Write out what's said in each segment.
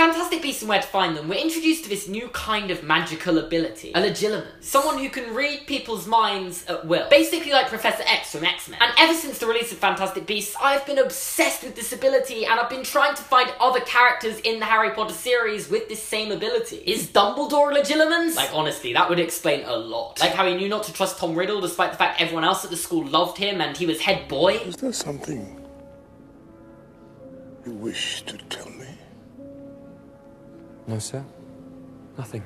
Fantastic Beasts and Where to Find Them, we're introduced to this new kind of magical ability, a Legilimency. Someone who can read people's minds at will. Basically like Professor X from X-Men. And ever since the release of Fantastic Beasts, I've been obsessed with this ability, and I've been trying to find other characters in the Harry Potter series with this same ability. Is Dumbledore Legilimency? Like, honestly, that would explain a lot. Like how he knew not to trust Tom Riddle despite the fact everyone else at the school loved him and he was head boy. Is there something you wish to tell me? No, sir. Nothing.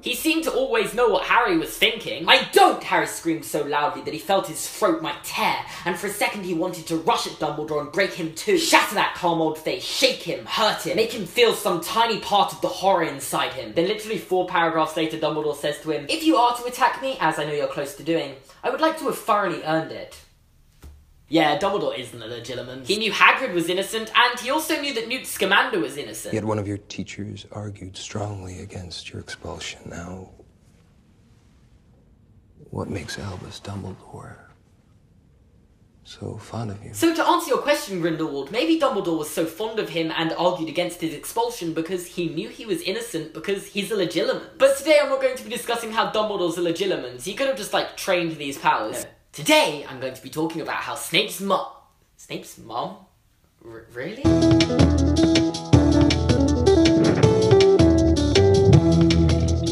He seemed to always know what Harry was thinking. "I don't!" Harry screamed so loudly that he felt his throat might tear, and for a second he wanted to rush at Dumbledore and break him too. Shatter that calm old face, shake him, hurt him, make him feel some tiny part of the horror inside him. Then literally 4 paragraphs later, Dumbledore says to him, "If you are to attack me, as I know you're close to doing, I would like to have thoroughly earned it." Yeah, Dumbledore isn't a Legilimency. He knew Hagrid was innocent, and he also knew that Newt Scamander was innocent. Yet one of your teachers argued strongly against your expulsion. Now, what makes Albus Dumbledore so fond of you? So to answer your question, Grindelwald, maybe Dumbledore was so fond of him and argued against his expulsion because he knew he was innocent because he's a Legilimency. But today I'm not going to be discussing how Dumbledore's a Legilimency. He could have just, like, trained these powers. No. Today, I'm going to be talking about how Snape's mum... Snape's mum? Really?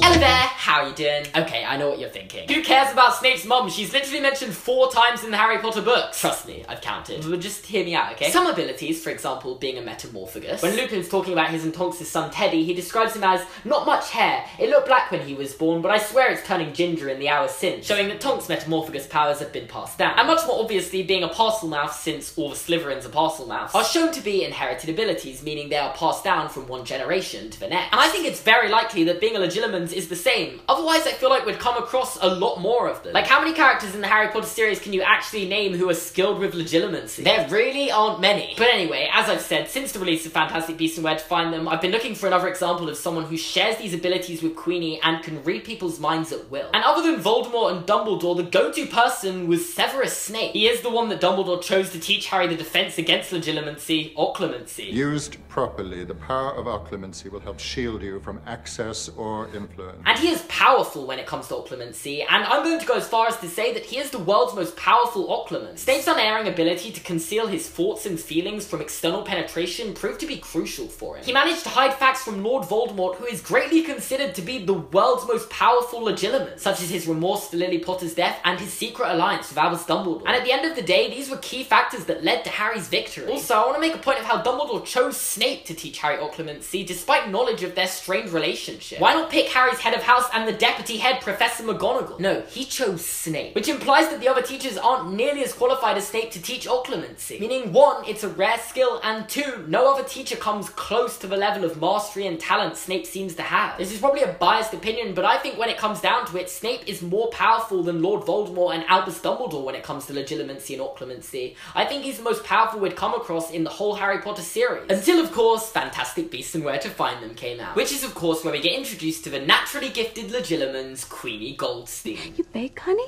Hello there, how are you doing? Okay, I know what you're thinking. Who cares about Snape's mum? She's literally mentioned 4 times in the Harry Potter books. Trust me, I've counted. But just hear me out, okay? Some abilities, for example, being a metamorphmagus. When Lupin's talking about his and Tonks' son Teddy, he describes him as not much hair. It looked black when he was born, but I swear it's turning ginger in the hours since, showing that Tonks' metamorphagus powers have been passed down. And much more obviously, being a parcelmouth, since all the Slytherins are parcelmouths, are shown to be inherited abilities, meaning they are passed down from one generation to the next. And I think it's very likely that being a Legilimency is the same. Otherwise, I feel like we'd come across a lot more of them. Like, how many characters in the Harry Potter series can you actually name who are skilled with Legilimency? There really aren't many. But anyway, as I've said, since the release of Fantastic Beasts and Where to Find Them, I've been looking for another example of someone who shares these abilities with Queenie and can read people's minds at will. And other than Voldemort and Dumbledore, the go-to person was Severus Snape. He is the one that Dumbledore chose to teach Harry the defense against Legilimency, Occlumency. Used properly, the power of Occlumency will help shield you from access or influence. And he is powerful when it comes to Occlumency, and I'm going to go as far as to say that he is the world's most powerful Occlumens. Snape's unerring ability to conceal his thoughts and feelings from external penetration proved to be crucial for him. He managed to hide facts from Lord Voldemort, who is greatly considered to be the world's most powerful Legilimency, such as his remorse for Lily Potter's death and his secret alliance with Albus Dumbledore. And at the end of the day, these were key factors that led to Harry's victory. Also, I want to make a point of how Dumbledore chose Snape to teach Harry Occlumency, despite knowledge of their strained relationship. Why not pick Harry's head of house and the deputy head, Professor McGonagall? No, he chose Snape, which implies that the other teachers aren't nearly as qualified as Snape to teach Occlumency, meaning 1, it's a rare skill, and 2, no other teacher comes close to the level of mastery and talent Snape seems to have. This is probably a biased opinion, but I think when it comes down to it, Snape is more powerful than Lord Voldemort and Albus Dumbledore when it comes to Legilimency and Occlumency. I think he's the most powerful we'd come across in the whole Harry Potter series. Until, of course, Fantastic Beasts and Where to Find Them came out, which is, of course, where we get introduced to the naturally gifted Legilimency, Queenie Goldstein. You bake, honey?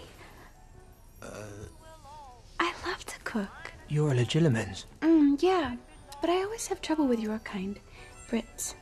I love to cook. You're a Legilimency. Yeah, but I always have trouble with your kind, Brits.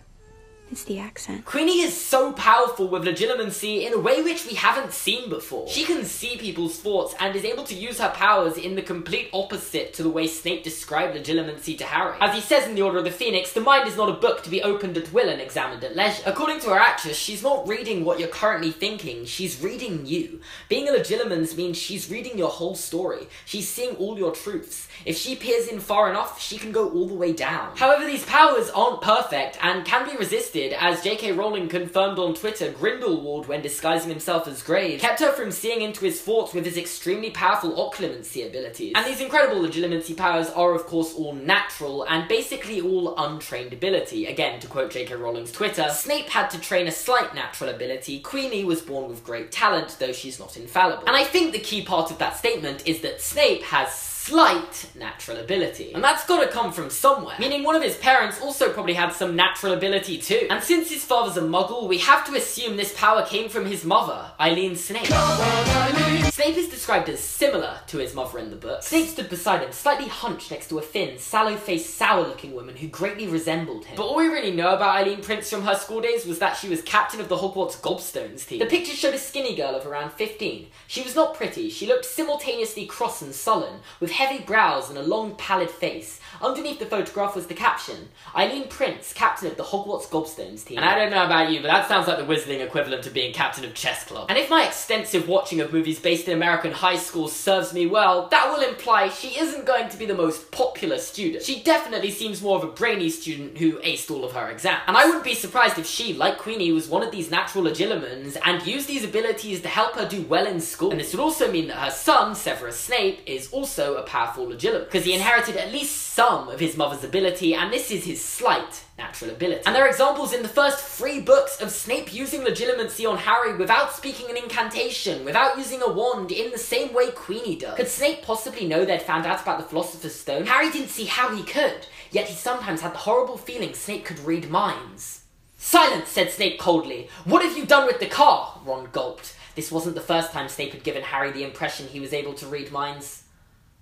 It's the accent. Queenie is so powerful with Legilimency in a way which we haven't seen before. She can see people's thoughts and is able to use her powers in the complete opposite to the way Snape described Legilimency to Harry. As he says in The Order of the Phoenix, the mind is not a book to be opened at will and examined at leisure. According to her actress, she's not reading what you're currently thinking, she's reading you. Being a Legilimency means she's reading your whole story. She's seeing all your truths. If she peers in far enough, she can go all the way down. However, these powers aren't perfect and can be resisted. As J.K. Rowling confirmed on Twitter, Grindelwald, when disguising himself as Graves, kept her from seeing into his thoughts with his extremely powerful Occlumency abilities. And these incredible Legilimency powers are, of course, all natural and basically all untrained ability. Again, to quote J.K. Rowling's Twitter, "Snape had to train a slight natural ability. Queenie was born with great talent, though she's not infallible." And I think the key part of that statement is that Snape has slight natural ability. And that's gotta come from somewhere, meaning one of his parents also probably had some natural ability too. And since his father's a muggle, we have to assume this power came from his mother, Eileen Snape. Snape is described as similar to his mother in the book. Snape stood beside him, slightly hunched next to a thin, sallow-faced, sour-looking woman who greatly resembled him. But all we really know about Eileen Prince from her school days was that she was captain of the Hogwarts Gobstones team. The pictures showed a skinny girl of around 15. She was not pretty, she looked simultaneously cross and sullen, with heavy brows and a long, pallid face. Underneath the photograph was the caption, Eileen Prince, captain of the Hogwarts Gobstones team. And I don't know about you, but that sounds like the Wizarding equivalent to being captain of chess club. And if my extensive watching of movies based in American high school serves me well, that will imply she isn't going to be the most popular student. She definitely seems more of a brainy student who aced all of her exams. And I wouldn't be surprised if she, like Queenie, was one of these natural Legilimens and used these abilities to help her do well in school. And this would also mean that her son, Severus Snape, is also a powerful Legilimen, because he inherited at least some of his mother's ability, and this is his slight natural ability. And there are examples in the first 3 books of Snape using Legilimency on Harry without speaking an incantation, without using a wand, in the same way Queenie does. Could Snape possibly know they'd found out about the Philosopher's Stone? Harry didn't see how he could, yet he sometimes had the horrible feeling Snape could read minds. "Silence," said Snape coldly. "What have you done with the car?" Ron gulped. This wasn't the first time Snape had given Harry the impression he was able to read minds.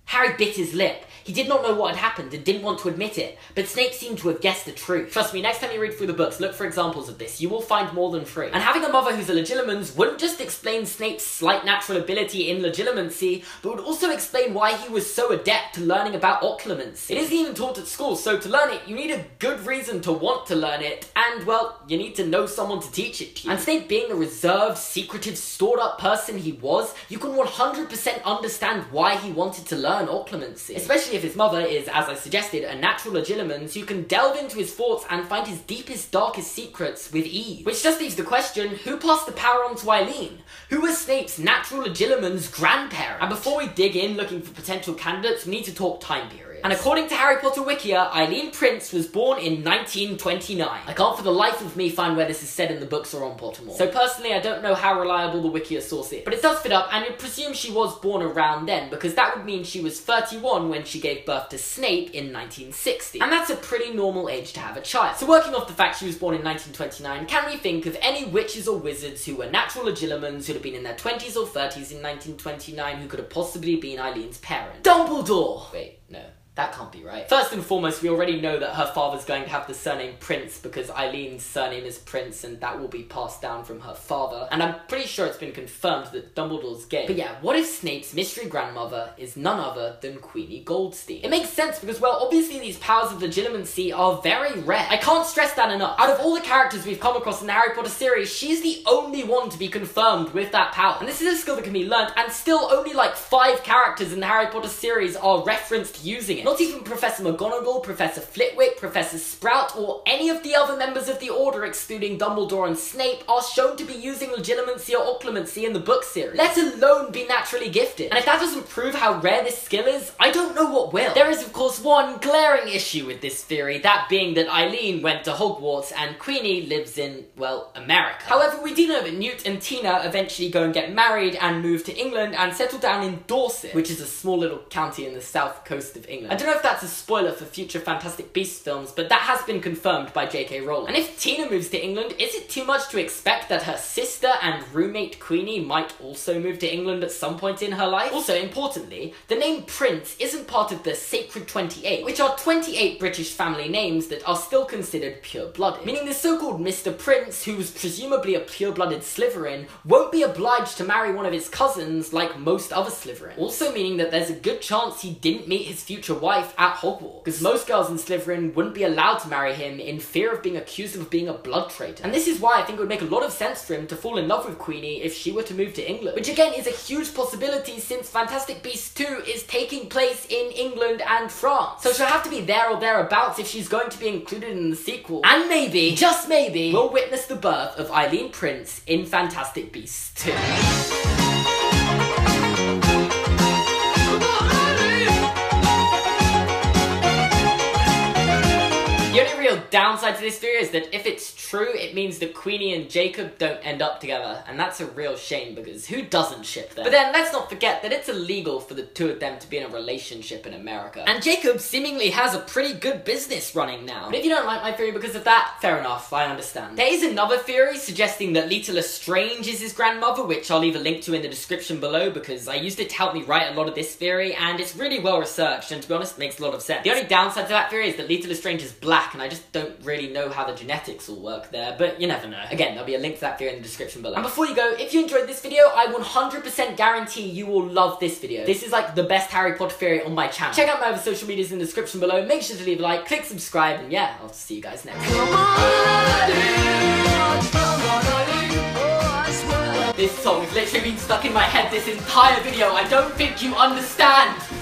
Harry bit his lip. He did not know what had happened and didn't want to admit it, but Snape seemed to have guessed the truth. Trust me, next time you read through the books, look for examples of this. You will find more than 3. And having a mother who's a Legilimens wouldn't just explain Snape's slight natural ability in Legilimency, but would also explain why he was so adept to learning about Occlumency. It isn't even taught at school, so to learn it, you need a good reason to want to learn it, and, well, you need to know someone to teach it to you. And Snape being the reserved, secretive, stored-up person he was, you can 100% understand why he wanted to learn Occlumency. Especially if his mother is, as I suggested, a natural Legilimens, you can delve into his thoughts and find his deepest, darkest secrets with ease. Which just leaves the question, who passed the power on to Eileen? Who was Snape's natural Legilimens grandparent? And before we dig in looking for potential candidates, we need to talk time period. And according to Harry Potter Wikia, Eileen Prince was born in 1929. I can't for the life of me find where this is said in the books or on Pottermore. So personally, I don't know how reliable the Wikia source is. But it does fit up, and you'd presume she was born around then, because that would mean she was 31 when she gave birth to Snape in 1960. And that's a pretty normal age to have a child. So working off the fact she was born in 1929, can we think of any witches or wizards who were natural Legilimens, who'd have been in their 20s or 30s in 1929, who could have possibly been Eileen's parent? Dumbledore! Wait, no. That can't be right. First and foremost, we already know that her father's going to have the surname Prince because Eileen's surname is Prince and that will be passed down from her father. And I'm pretty sure it's been confirmed that Dumbledore's gay. But yeah, what if Snape's mystery grandmother is none other than Queenie Goldstein? It makes sense because, well, obviously these powers of legitimacy are very rare. I can't stress that enough. Out of all the characters we've come across in the Harry Potter series, she's the only one to be confirmed with that power. And this is a skill that can be learned, and still only like 5 characters in the Harry Potter series are referenced using it. Not even Professor McGonagall, Professor Flitwick, Professor Sprout, or any of the other members of the Order, excluding Dumbledore and Snape, are shown to be using Legilimency or Occlumency in the book series, let alone be naturally gifted. And if that doesn't prove how rare this skill is, I don't know what will. There is, of course, one glaring issue with this theory, that being that Eileen went to Hogwarts and Queenie lives in, well, America. However, we do know that Newt and Tina eventually go and get married and move to England and settle down in Dorset, which is a small little county in the south coast of England. I don't know if that's a spoiler for future Fantastic Beasts films, but that has been confirmed by J.K. Rowling. And if Tina moves to England, is it too much to expect that her sister and roommate Queenie might also move to England at some point in her life? Also, importantly, the name Prince isn't part of the Sacred 28, which are 28 British family names that are still considered pure-blooded. Meaning the so-called Mr. Prince, who was presumably a pure-blooded Slytherin, won't be obliged to marry one of his cousins like most other Slytherins. Also meaning that there's a good chance he didn't meet his future wife at Hogwarts, because most girls in Slytherin wouldn't be allowed to marry him in fear of being accused of being a blood traitor. And this is why I think it would make a lot of sense for him to fall in love with Queenie if she were to move to England, which again is a huge possibility since Fantastic Beasts 2 is taking place in England and France. So she'll have to be there or thereabouts if she's going to be included in the sequel. And maybe, just maybe, we'll witness the birth of Eileen Prince in Fantastic Beasts 2. The only real downside to this theory is that if it's true, it means that Queenie and Jacob don't end up together, and that's a real shame because who doesn't ship them? But then let's not forget that it's illegal for the two of them to be in a relationship in America, and Jacob seemingly has a pretty good business running now. But if you don't like my theory because of that, fair enough, I understand. There is another theory suggesting that Lita Lestrange is his grandmother, which I'll leave a link to in the description below because I used it to help me write a lot of this theory, and it's really well researched, and to be honest, it makes a lot of sense. The only downside to that theory is that Lita Lestrange is black, and I just don't really know how the genetics all work there, but you never know. Again, there'll be a link to that theory in the description below. And before you go, if you enjoyed this video, I 100% guarantee you will love this video. This is like the best Harry Potter theory on my channel. Check out my other social medias in the description below, make sure to leave a like, click subscribe, and yeah, I'll see you guys next time. This song's literally been stuck in my head this entire video, I don't think you understand!